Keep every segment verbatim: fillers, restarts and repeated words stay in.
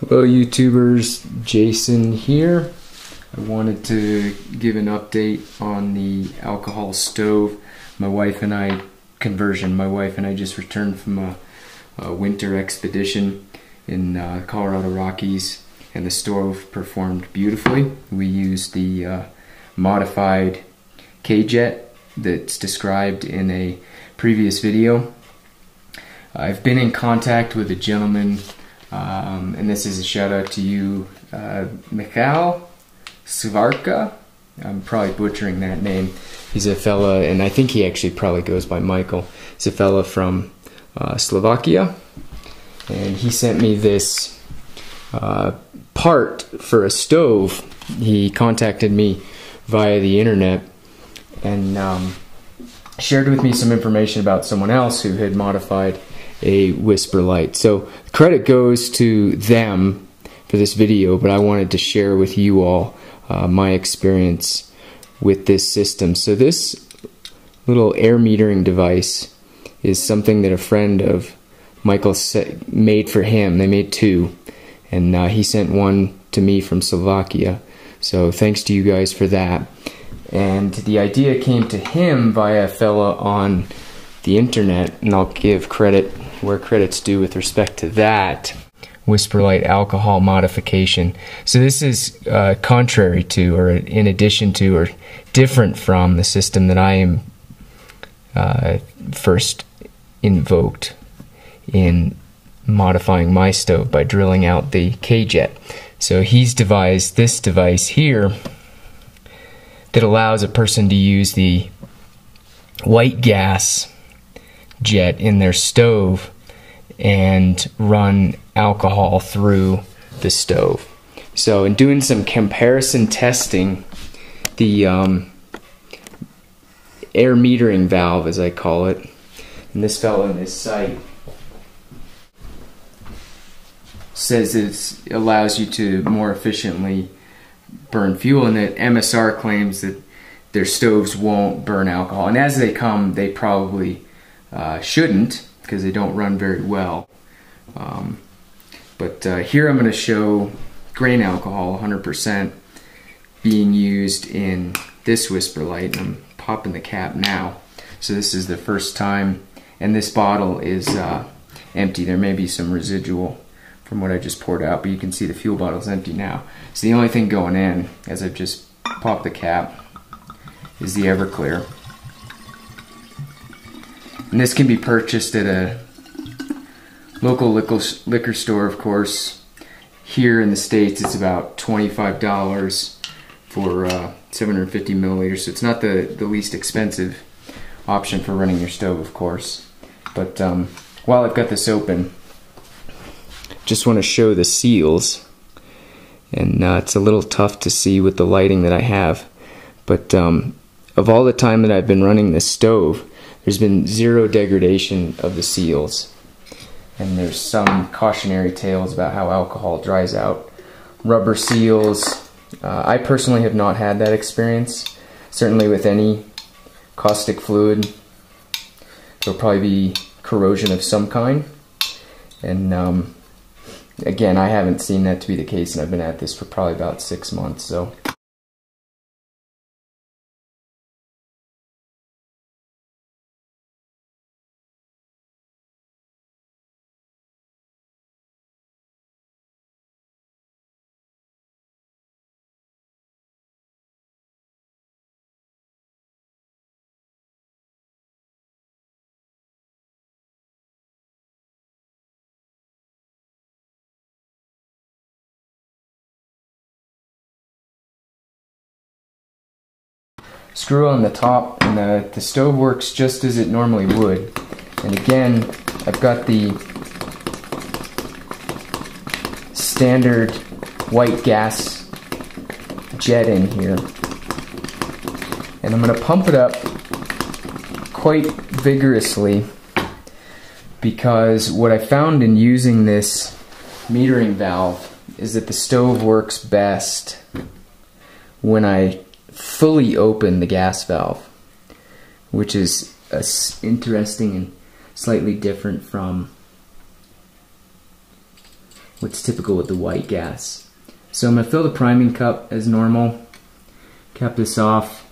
Hello YouTubers, Jason here. I wanted to give an update on the alcohol stove. My wife and I, conversion, my wife and I just returned from a, a winter expedition in uh, Colorado Rockies, and the stove performed beautifully. We used the uh, modified K-Jet that's described in a previous video. I've been in contact with a gentleman, Um, and this is a shout out to you, uh, Michal Svarka. I'm probably butchering that name. He's a fella, and I think he actually probably goes by Michael. He's a fella from uh, Slovakia, and he sent me this uh, part for a stove. He contacted me via the internet and um, shared with me some information about someone else who had modified a WhisperLite. So credit goes to them for this video, but I wanted to share with you all uh, my experience with this system. So this little air metering device is something that a friend of Michael made for him. They made two, and uh, he sent one to me from Slovakia. So thanks to you guys for that. And the idea came to him via a fella on the internet, and I'll give credit where credit's due with respect to that WhisperLite alcohol modification. So this is uh, contrary to, or in addition to, or different from the system that I am uh, first invoked in modifying my stove by drilling out the K-Jet. So he's devised this device here that allows a person to use the white gas jet in their stove and run alcohol through the stove. So in doing some comparison testing, the um, air metering valve, as I call it, and this fellow in this site says it allows you to more efficiently burn fuel, and that M S R claims that their stoves won't burn alcohol. And as they come, they probably Uh, shouldn't, because they don't run very well. Um, but uh, here I'm going to show grain alcohol, one hundred percent, being used in this WhisperLite. I'm popping the cap now. So this is the first time, and this bottle is uh, empty. There may be some residual from what I just poured out, but you can see the fuel bottle is empty now. So the only thing going in, as I've just popped the cap, is the Everclear. And this can be purchased at a local liquor store, of course. Here in the States, it's about twenty-five dollars for uh, seven hundred fifty milliliters, so it's not the, the least expensive option for running your stove, of course. But um, while I've got this open, just want to show the seals. And uh, it's a little tough to see with the lighting that I have. But um, of all the time that I've been running this stove, there's been zero degradation of the seals. And there's some cautionary tales about how alcohol dries out rubber seals. Uh, I personally have not had that experience. Certainly with any caustic fluid, there'll probably be corrosion of some kind. And um, again, I haven't seen that to be the case, and I've been at this for probably about six months, so. Screw on the top, and the, the stove works just as it normally would. And again, I've got the standard white gas jet in here, and I'm going to pump it up quite vigorously, because what I found in using this metering valve is that the stove works best when I fully open the gas valve, which is uh, interesting and slightly different from what's typical with the white gas. So I'm going to fill the priming cup as normal, cap this off,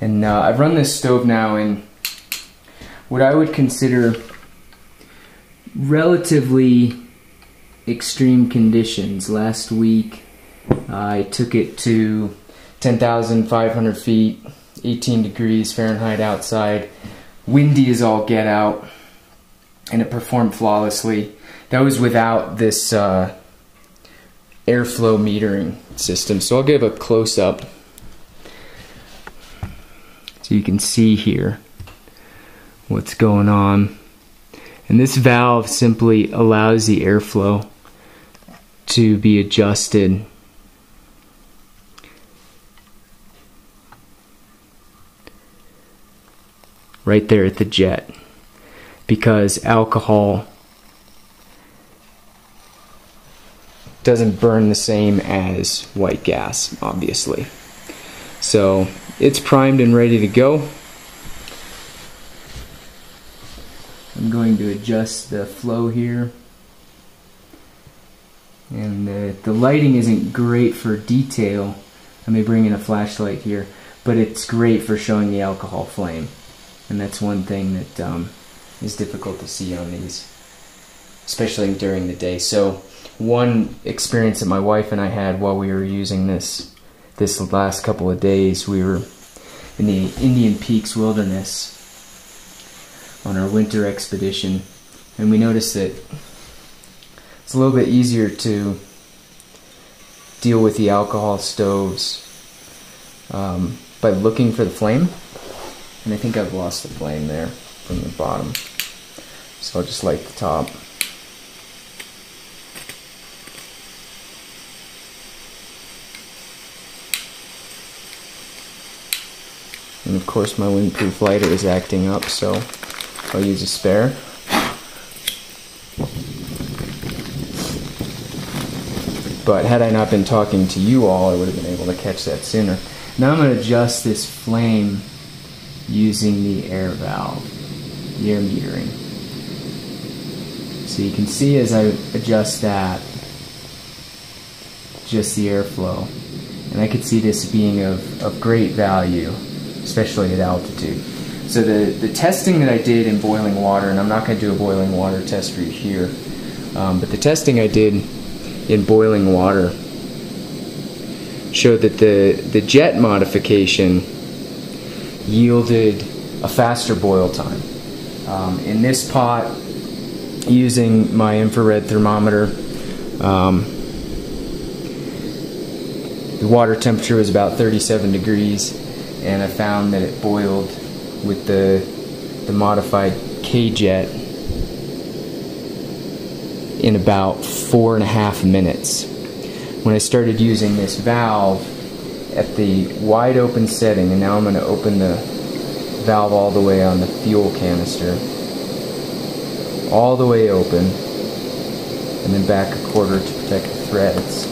and uh, I've run this stove now in what I would consider relatively extreme conditions. Last week I took it to ten thousand five hundred feet, eighteen degrees Fahrenheit outside, windy as all get out, and it performed flawlessly. That was without this uh, airflow metering system. So I'll give a close-up so you can see here what's going on. And this valve simply allows the airflow to be adjusted right there at the jet, because alcohol doesn't burn the same as white gas, obviously. So it's primed and ready to go. I'm going to adjust the flow here. And the, the lighting isn't great for detail. Let me bring in a flashlight here, but it's great for showing the alcohol flame. And that's one thing that um, is difficult to see on these, especially during the day. So one experience that my wife and I had while we were using this this last couple of days, we were in the Indian Peaks Wilderness on our winter expedition, and we noticed that it's a little bit easier to deal with the alcohol stoves um, by looking for the flame. And I think I've lost the flame there from the bottom, so I'll just light the top. And of course my windproof lighter is acting up, so I'll use a spare. But had I not been talking to you all, I would have been able to catch that sooner. Now I'm going to adjust this flame using the air valve, the air metering. So you can see as I adjust that, just the airflow. And I could see this being of, of great value, especially at altitude. So the, the testing that I did in boiling water, and I'm not going to do a boiling water test for you here, um, but the testing I did in boiling water showed that the, the jet modification yielded a faster boil time. Um, in this pot, using my infrared thermometer, um, the water temperature was about thirty-seven degrees, and I found that it boiled with the, the modified K-Jet in about four and a half minutes. When I started using this valve at the wide open setting, and now I'm going to open the valve all the way on the fuel canister, all the way open, and then back a quarter to protect the threads.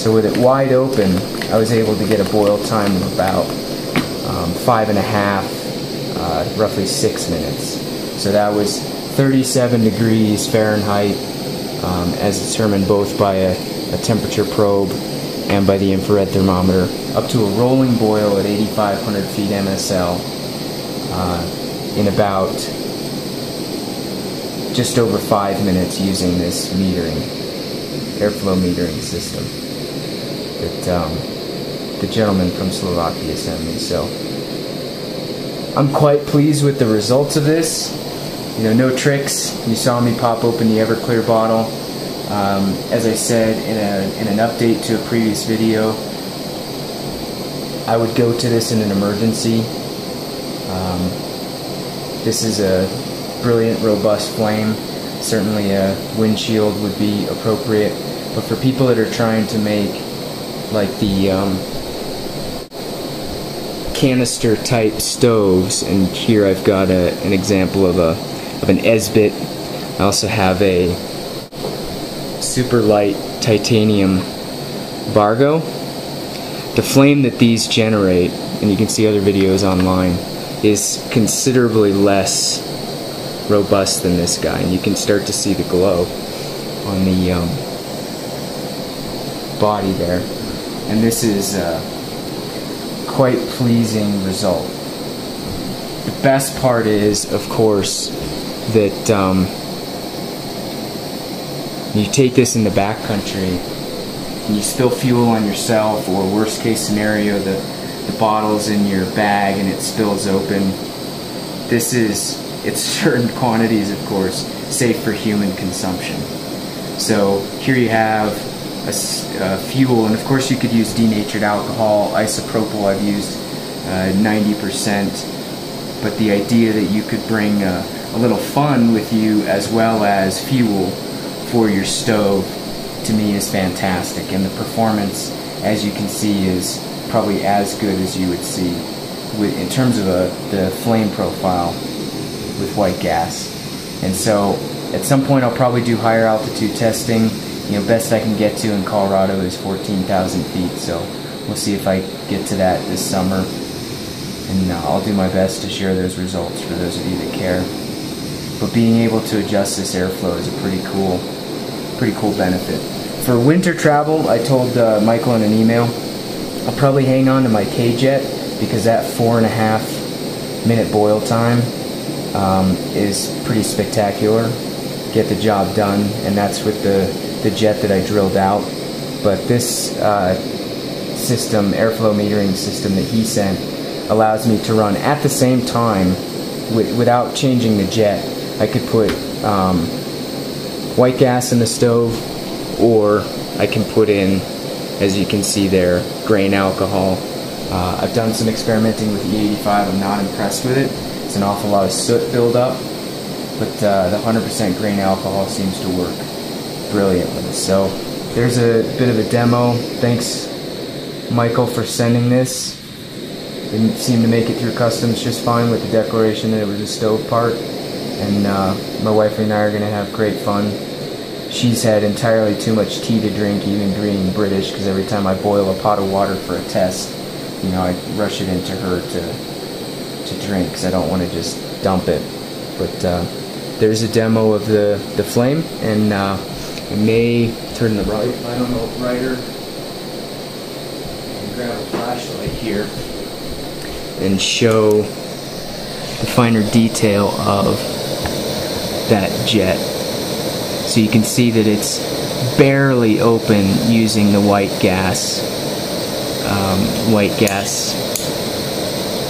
So with it wide open, I was able to get a boil time of about um, five and a half, uh, roughly six minutes. So that was thirty-seven degrees Fahrenheit, um, as determined both by a, a temperature probe and by the infrared thermometer, up to a rolling boil at eighty-five hundred feet M S L uh, in about just over five minutes using this metering, airflow metering system that um, the gentleman from Slovakia sent me. So I'm quite pleased with the results of this. You know, no tricks. You saw me pop open the Everclear bottle. Um, as I said in, a, in an update to a previous video, I would go to this in an emergency. Um, this is a brilliant, robust flame. Certainly a windshield would be appropriate, but for people that are trying to make like the um, canister type stoves, and here I've got a, an example of a of an Esbit. I also have a super light titanium Vargo. The flame that these generate, and you can see other videos online, is considerably less robust than this guy, and you can start to see the glow. on the um, body there, and this is a quite pleasing result. The best part is, of course, that um, you take this in the backcountry and you spill fuel on yourself, or worst case scenario, the, the bottle's in your bag and it spills open. This is, it's certain quantities, of course, safe for human consumption. So here you have a, a fuel, and of course you could use denatured alcohol, isopropyl I've used uh, ninety percent, but the idea that you could bring uh, a little fun with you as well as fuel for your stove, to me, is fantastic, and the performance, as you can see, is probably as good as you would see with, in terms of a, the flame profile with white gas. And so at some point I'll probably do higher altitude testing. You know, best I can get to in Colorado is fourteen thousand feet, so we'll see if I get to that this summer, and uh, I'll do my best to share those results for those of you that care. But being able to adjust this airflow is a pretty cool pretty cool benefit. For winter travel, I told uh, Michael in an email, I'll probably hang on to my K-Jet because that four and a half minute boil time um, is pretty spectacular. Get the job done, and that's with the, the jet that I drilled out. But this uh, system, airflow metering system that he sent, allows me to run at the same time w without changing the jet. I could put um, white gas in the stove, or I can put in, as you can see there, grain alcohol. Uh, I've done some experimenting with E eighty-five. I'm not impressed with it. It's an awful lot of soot buildup, but uh, the one hundred percent grain alcohol seems to work brilliantly. So there's a bit of a demo. Thanks, Michael, for sending this. Didn't seem to make it through customs just fine with the declaration that it was a stove part. And uh, my wife and I are going to have great fun. She's had entirely too much tea to drink, even being British, because every time I boil a pot of water for a test, you know, I rush it into her to, to drink, because I don't want to just dump it. But uh, there's a demo of the, the flame, and uh, I may turn the right, I don't know, brighter, and grab a flashlight here, and show the finer detail of that jet. So you can see that it's barely open using the white gas um, white gas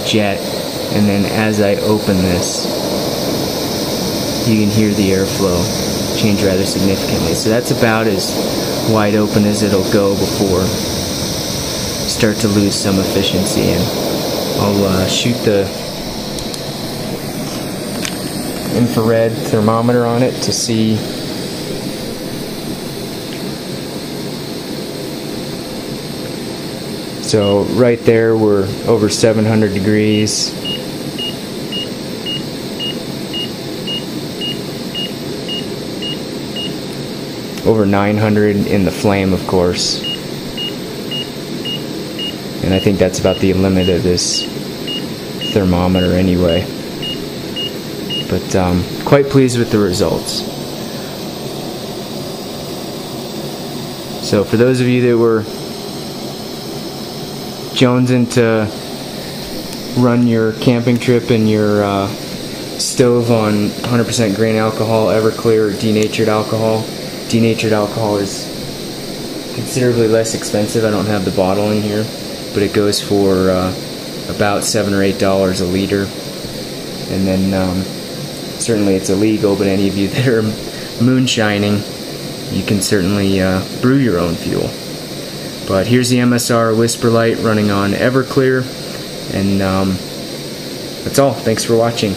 jet, and then as I open this you can hear the airflow change rather significantly. So that's about as wide open as it'll go before you start to lose some efficiency, and I'll uh, shoot the infrared thermometer on it to see . So right there we're over seven hundred degrees, over nine hundred in the flame, of course, and I think that's about the limit of this thermometer anyway. But um, quite pleased with the results. So for those of you that were jonesing to run your camping trip and your uh, stove on one hundred percent grain alcohol, Everclear, or denatured alcohol, denatured alcohol is considerably less expensive. I don't have the bottle in here, but it goes for uh, about seven or eight dollars a liter, and then. Um, Certainly it's illegal, but any of you that are moonshining, you can certainly uh, brew your own fuel. But here's the M S R WhisperLite running on Everclear, and um, that's all. Thanks for watching.